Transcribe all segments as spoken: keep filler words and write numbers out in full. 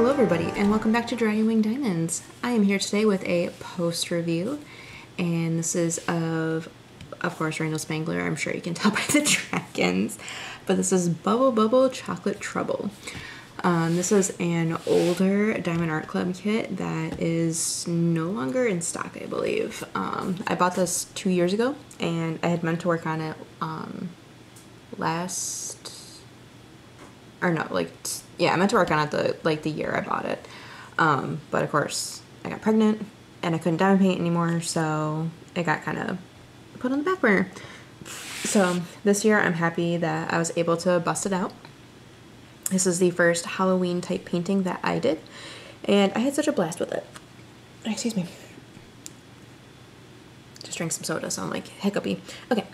Hello everybody and welcome back to Dragon Wing Diamonds. I am here today with a post review and this is of, of course, Randall Spangler. I'm sure you can tell by the dragons, but this is Bubble Bubble Chocolate Trouble. Um, this is an older Diamond Art Club kit that is no longer in stock, I believe. Um, I bought this two years ago and I had meant to work on it um, last... or no, like, yeah, I meant to work on it the, like, the year I bought it. Um, but of course, I got pregnant and I couldn't diamond paint anymore, so it got kind of put on the back burner. So this year I'm happy that I was able to bust it out. This is the first Halloween type painting that I did, and I had such a blast with it. Excuse me. Just drank some soda, so I'm like hiccupy. Okay.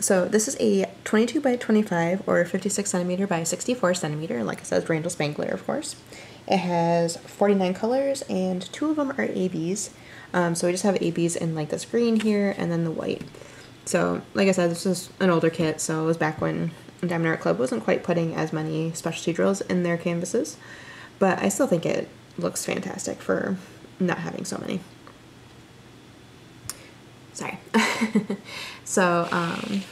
So this is a twenty-two by twenty-five or fifty-six centimeter by sixty-four centimeter. Like I said, Randall Spangler, of course. It has forty-nine colors and two of them are A Bs. Um, so we just have A Bs in like this green here and then the white. So like I said, this is an older kit. So it was back when Diamond Art Club wasn't quite putting as many specialty drills in their canvases. But I still think it looks fantastic for not having so many. Sorry. so, um,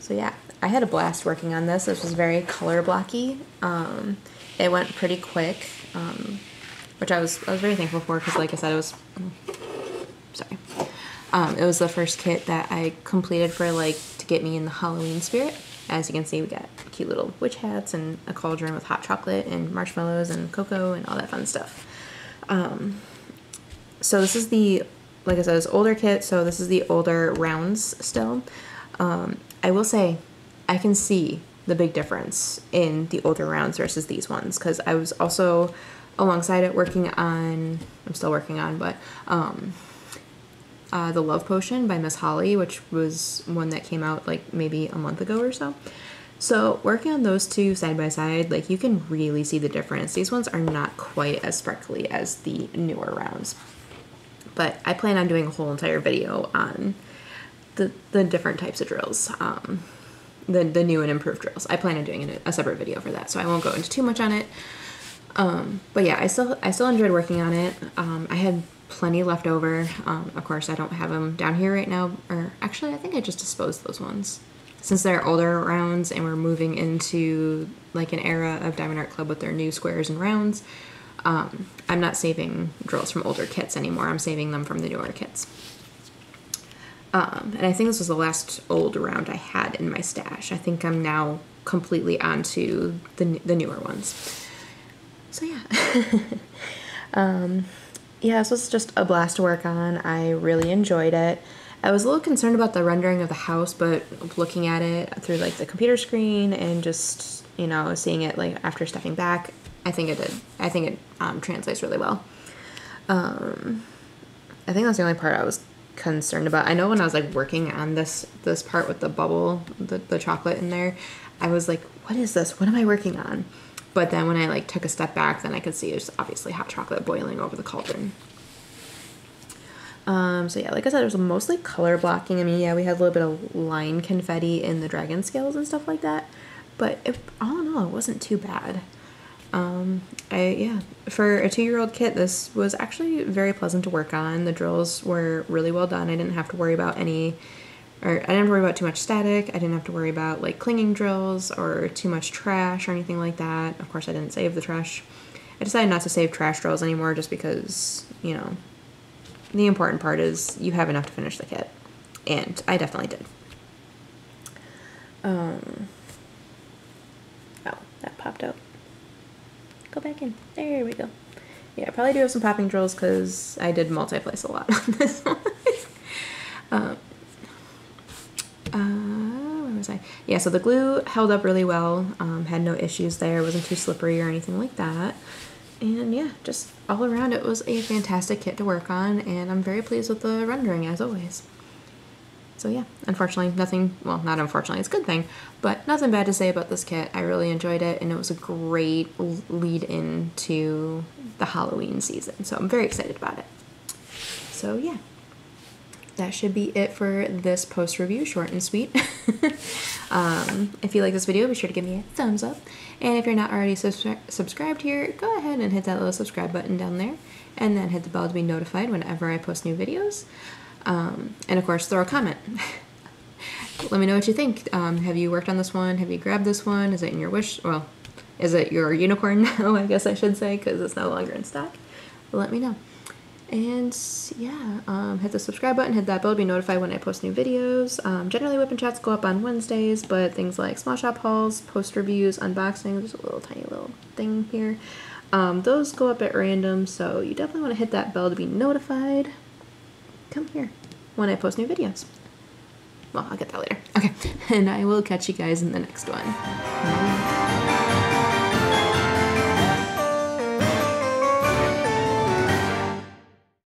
so yeah, I had a blast working on this. This was very color blocky. Um, it went pretty quick, um, which I was, I was very thankful for because like I said, it was, sorry. Um, it was the first kit that I completed for like, to get me in the Halloween spirit. As you can see, we got cute little witch hats and a cauldron with hot chocolate and marshmallows and cocoa and all that fun stuff. Um, so this is the, like I said, it's older kit, so this is the older rounds still. Um, I will say I can see the big difference in the older rounds versus these ones because I was also alongside it working on, I'm still working on, but um, uh, The Love Potion by Miss Holly, which was one that came out like maybe a month ago or so. So working on those two side by side, like you can really see the difference. These ones are not quite as sparkly as the newer rounds. But I plan on doing a whole entire video on the, the different types of drills, um, the, the new and improved drills. I plan on doing a, a separate video for that, so I won't go into too much on it. Um, but yeah, I still, I still enjoyed working on it. Um, I had plenty left over. Um, of course, I don't have them down here right now, or actually I think I just disposed those ones. Since they're older rounds and we're moving into like an era of Diamond Art Club with their new squares and rounds, Um, I'm not saving drills from older kits anymore. I'm saving them from the newer kits. Um, and I think this was the last old round I had in my stash. I think I'm now completely onto the, the newer ones. So yeah. um, yeah, this was just a blast to work on. I really enjoyed it. I was a little concerned about the rendering of the house, but looking at it through like the computer screen and just, you know, seeing it like after stepping back, I think it did. I think it um, translates really well. Um, I think that's the only part I was concerned about. I know when I was like working on this this part with the bubble, the, the chocolate in there, I was like, what is this? What am I working on? But then when I like took a step back, then I could see it's obviously hot chocolate boiling over the cauldron. Um, so yeah, like I said, it was mostly color blocking. I mean, yeah, we had a little bit of line confetti in the dragon scales and stuff like that. But it, all in all, it wasn't too bad. Um, I, yeah, for a two-year-old kit, this was actually very pleasant to work on. The drills were really well done. I didn't have to worry about any, or I didn't have to worry about too much static. I didn't have to worry about like clinging drills or too much trash or anything like that. Of course, I didn't save the trash. I decided not to save trash drills anymore just because, you know, the important part is you have enough to finish the kit. And I definitely did. Um, oh, that popped out. Go back in. There we go. Yeah, I probably do have some popping drills because I did multi-place a lot on this one. um, uh, where was I? Yeah, so the glue held up really well. Um, had no issues there. Wasn't too slippery or anything like that. And yeah, just all around it was a fantastic kit to work on. And I'm very pleased with the rendering as always. So yeah, unfortunately nothing, well not unfortunately, it's a good thing, but nothing bad to say about this kit. I really enjoyed it and it was a great lead in to the Halloween season. So I'm very excited about it. So yeah, that should be it for this post review, short and sweet. Um, if you like this video, be sure to give me a thumbs up. And if you're not already subscri subscribed here, go ahead and hit that little subscribe button down there, and then hit the bell to be notified whenever I post new videos. Um, and of course, throw a comment. Let me know what you think. Um, have you worked on this one? Have you grabbed this one? Is it in your wish? Well, is it your unicorn now, I guess I should say, because it's no longer in stock? But let me know. And yeah, um, hit the subscribe button, hit that bell to be notified when I post new videos. Um, generally, Whip and Chats go up on Wednesdays, but things like small shop hauls, post reviews, unboxings, just a little tiny little thing here. Um, those go up at random, so you definitely want to hit that bell to be notified. Come here when I post new videos. Well, I'll get that later. Okay, and I will catch you guys in the next one. Bye.